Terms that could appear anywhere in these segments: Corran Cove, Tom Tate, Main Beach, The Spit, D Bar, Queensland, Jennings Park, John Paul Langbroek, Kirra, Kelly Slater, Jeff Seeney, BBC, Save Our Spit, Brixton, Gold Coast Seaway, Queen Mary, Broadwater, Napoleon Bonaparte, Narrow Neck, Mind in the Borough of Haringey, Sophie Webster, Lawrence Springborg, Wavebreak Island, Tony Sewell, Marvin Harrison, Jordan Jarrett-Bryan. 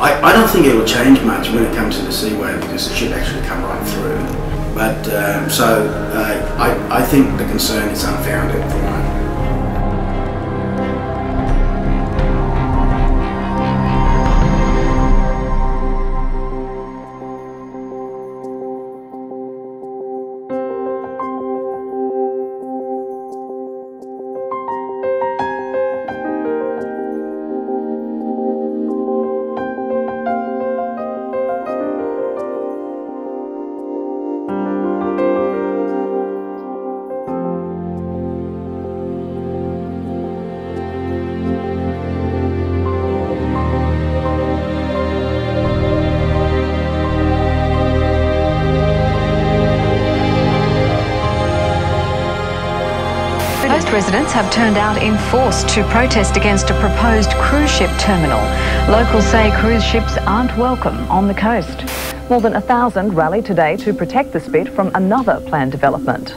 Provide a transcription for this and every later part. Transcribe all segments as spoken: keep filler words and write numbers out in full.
I, I don't think it will change much when it comes to the seaway because the ship actually come right through. But um, so uh, I, I think the concern is unfounded for one. Residents have turned out in force to protest against a proposed cruise ship terminal. Locals say cruise ships aren't welcome on the coast. More than a thousand rallied today to protect the Spit from another planned development.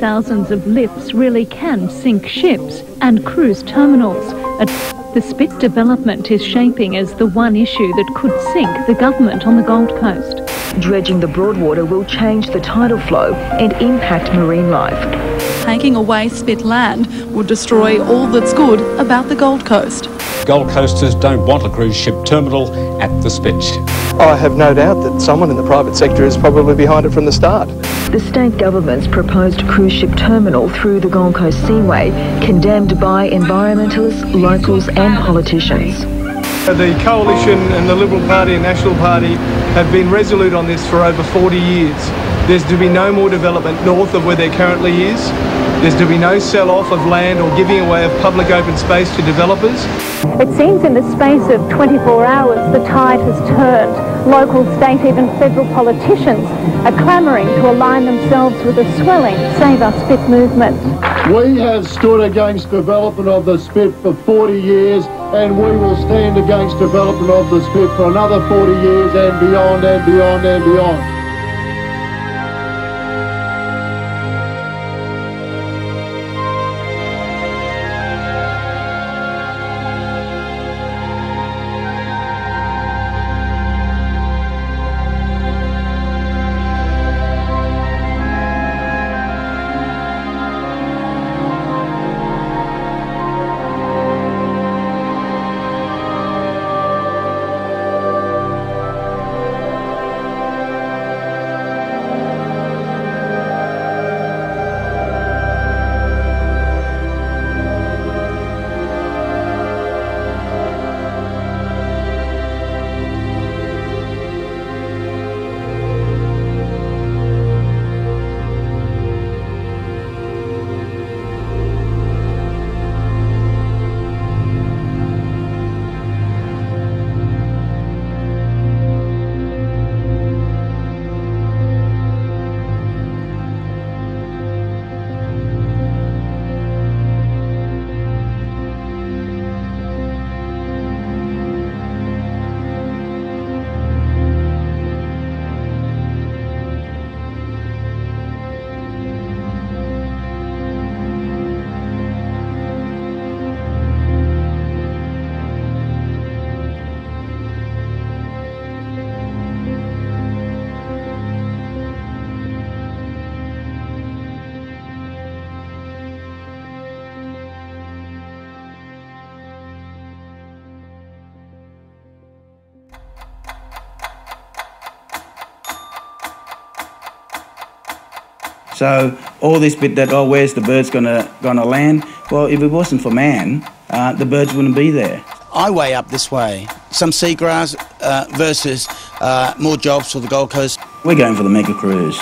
Thousands of lifts really can sink ships and cruise terminals. The Spit development is shaping as the one issue that could sink the government on the Gold Coast. Dredging the Broadwater will change the tidal flow and impact marine life. Taking away Spit land would destroy all that's good about the Gold Coast. Gold Coasters don't want a cruise ship terminal at the Spit. I have no doubt that someone in the private sector is probably behind it from the start. The state government's proposed cruise ship terminal through the Gold Coast Seaway, condemned by environmentalists, locals and politicians. The Coalition and the Liberal Party and National Party have been resolute on this for over forty years. There's to be no more development north of where there currently is. There's to be no sell-off of land or giving away of public open space to developers. It seems in the space of twenty-four hours the tide has turned. Local, state, even federal politicians are clamouring to align themselves with the swelling Save Our Spit movement. We have stood against development of the Spit for forty years and we will stand against development of the Spit for another forty years and beyond and beyond and beyond. So all this bit that, oh, where's the birds gonna gonna land? Well, if it wasn't for man, uh, the birds wouldn't be there. I weigh up this way. Some seagrass uh, versus uh, more jobs for the Gold Coast. We're going for the mega cruise.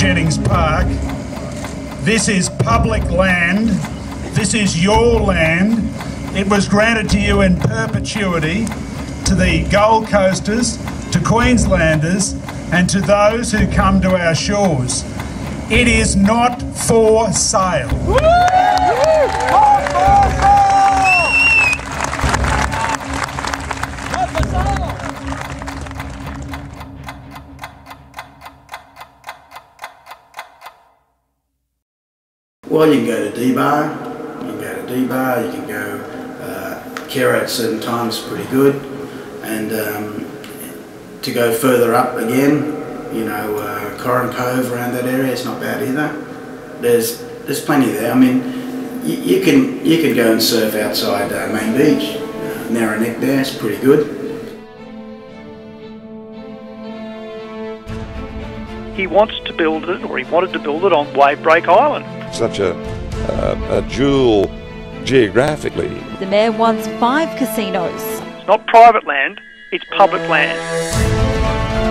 Jennings Park. This is public land. This is your land. It was granted to you in perpetuity, to the Gold Coasters, to Queenslanders, and to those who come to our shores. It is not for sale. Woo! Not for sale! Not for sale! Well, you can go to D Bar, you can go to D Bar, you can go, uh, Kirra at certain times is pretty good, and um, to go further up again, you know, uh, Corran Cove around that area, it's not bad either. There's there's plenty there. I mean, you, you can you can go and surf outside uh, Main Beach, uh, Narrow Neck there, it's pretty good. He wants to build it, or he wanted to build it on Wavebreak Island. Such a, uh, a jewel geographically. The Mayor wants five casinos. It's not private land, it's public land.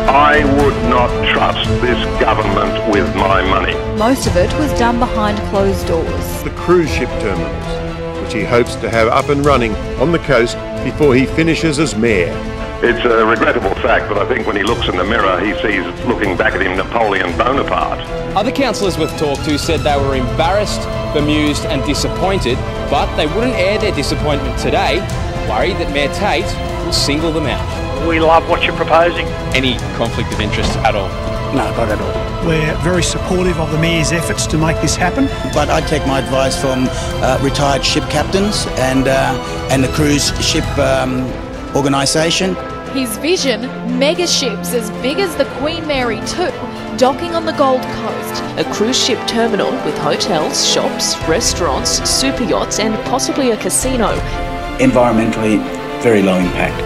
I would not trust this government with my money. Most of it was done behind closed doors. The cruise ship terminals, which he hopes to have up and running on the coast before he finishes as mayor. It's a regrettable fact that I think when he looks in the mirror, he sees, looking back at him, Napoleon Bonaparte. Other councillors we've talked to said they were embarrassed, bemused and disappointed, but they wouldn't air their disappointment today, worried that Mayor Tate will single them out. We love what you're proposing. Any conflict of interest at all? No, not at all. We're very supportive of the Mayor's efforts to make this happen. But I'd take my advice from uh, retired ship captains and, uh, and the cruise ship um, organisation. His vision, mega ships as big as the Queen Mary too, docking on the Gold Coast. A cruise ship terminal with hotels, shops, restaurants, super yachts and possibly a casino. Environmentally, very low impact.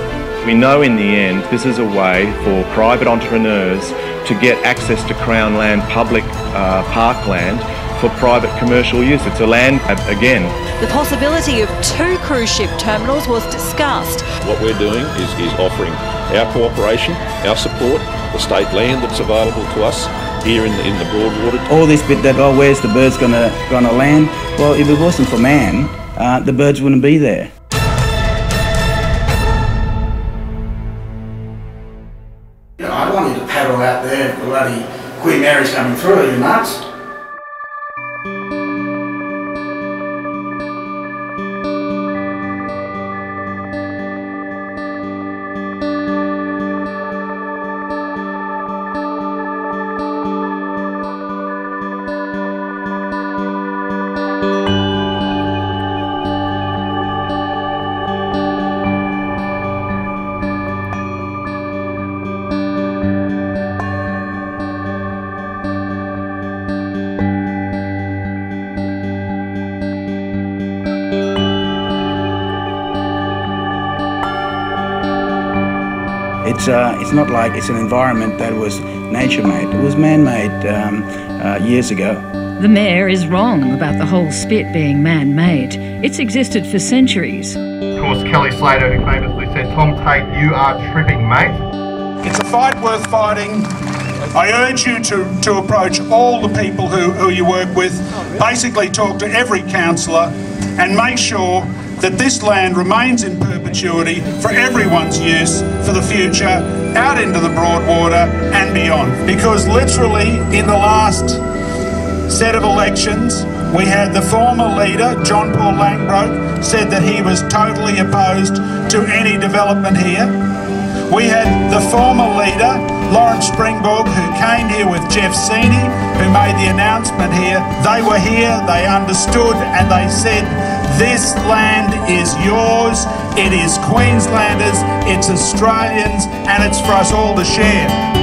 We know in the end this is a way for private entrepreneurs to get access to Crown land, public uh, parkland for private commercial use. It's a land grab again. The possibility of two cruise ship terminals was discussed. What we're doing is, is offering our cooperation, our support, the state land that's available to us here in the, in the Broadwater. All this bit that, oh, where's the birds gonna, gonna land? Well, if it wasn't for man, uh, the birds wouldn't be there. Out there, bloody Queen Mary's coming through, are you nuts? It's, uh, it's not like it's an environment that was nature-made. It was man-made um, uh, years ago. The Mayor is wrong about the whole spit being man-made. It's existed for centuries. Of course, Kelly Slater, who famously said, "Tom Tate, you are tripping, mate." It's a fight worth fighting. I urge you to, to approach all the people who, who you work with, oh, really? Basically talk to every councillor and make sure that this land remains in perpetuity for everyone's use for the future, out into the Broadwater and beyond. Because literally in the last set of elections, we had the former leader, John Paul Langbroek, said that he was totally opposed to any development here. We had the former leader, Lawrence Springborg, who came here with Jeff Seeney, who made the announcement here. They were here, they understood, and they said, this land is yours, it is Queenslanders, it's Australians, and it's for us all to share.